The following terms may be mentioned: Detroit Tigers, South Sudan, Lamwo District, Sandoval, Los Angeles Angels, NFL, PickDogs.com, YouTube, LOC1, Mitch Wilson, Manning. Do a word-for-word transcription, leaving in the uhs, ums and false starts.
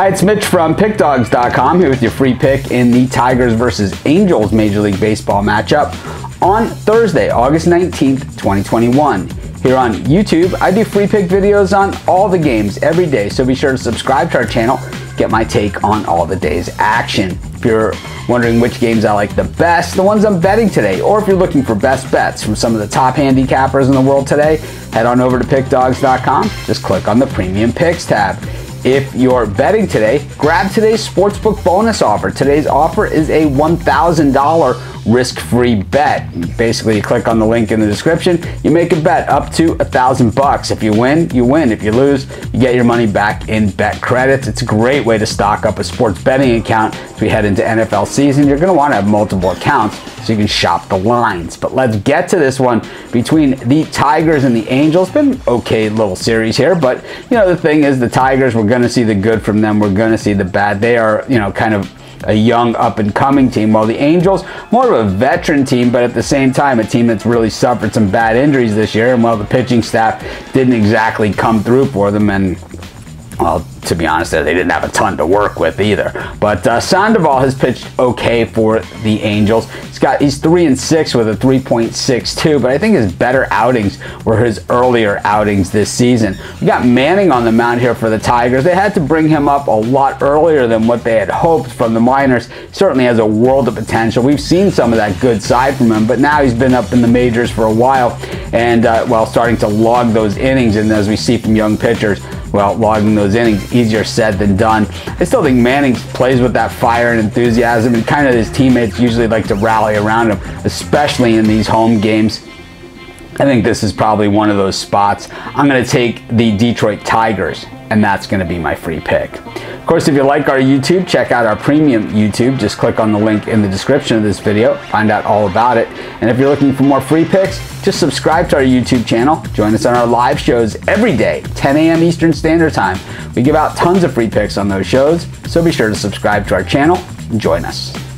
Hi, it's Mitch from Pick Dogs dot com here with your free pick in the Tigers versus Angels Major League Baseball matchup on Thursday, August nineteenth, twenty twenty-one. Here on YouTube, I do free pick videos on all the games every day, so be sure to subscribe to our channel, get my take on all the day's action. If you're wondering which games I like the best, the ones I'm betting today, or if you're looking for best bets from some of the top handicappers in the world today, head on over to Pick Dogs dot com. Just click on the Premium Picks tab. If you're betting today, grab today's sportsbook bonus offer. Today's offer is a one thousand dollar risk-free bet. Basically, you click on the link in the description, you make a bet up to a thousand bucks. If you win, you win. If you lose, you get your money back in bet credits. It's a great way to stock up a sports betting account as we head into N F L season. You're going to want to have multiple accounts so you can shop the lines. But let's get to this one between the Tigers and the Angels. Been an okay little series here, but you know, the thing is, the Tigers, we're going to see the good from them, we're going to see the bad. They are, you know, kind of a young up-and-coming team, while the Angels, more of a veteran team, but at the same time a team that's really suffered some bad injuries this year. And while the pitching staff didn't exactly come through for them, and well, to be honest, they didn't have a ton to work with either. But uh, Sandoval has pitched okay for the Angels. He's got he's three and six with a three point six two, but I think his better outings were his earlier outings this season. We got Manning on the mound here for the Tigers. They had to bring him up a lot earlier than what they had hoped from the minors. He certainly has a world of potential. We've seen some of that good side from him, but now he's been up in the majors for a while, and uh, while well, starting to log those innings, and as we see from young pitchers, well, logging those innings, easier said than done. I still think Manning plays with that fire and enthusiasm, and kind of his teammates usually like to rally around him, especially in these home games. I think this is probably one of those spots. I'm going to take the Detroit Tigers, and that's going to be my free pick. Of course, if you like our YouTube, check out our premium YouTube. Just click on the link in the description of this video, find out all about it. And if you're looking for more free picks, just subscribe to our YouTube channel. Join us on our live shows every day, ten A M Eastern Standard Time. We give out tons of free picks on those shows, so be sure to subscribe to our channel and join us.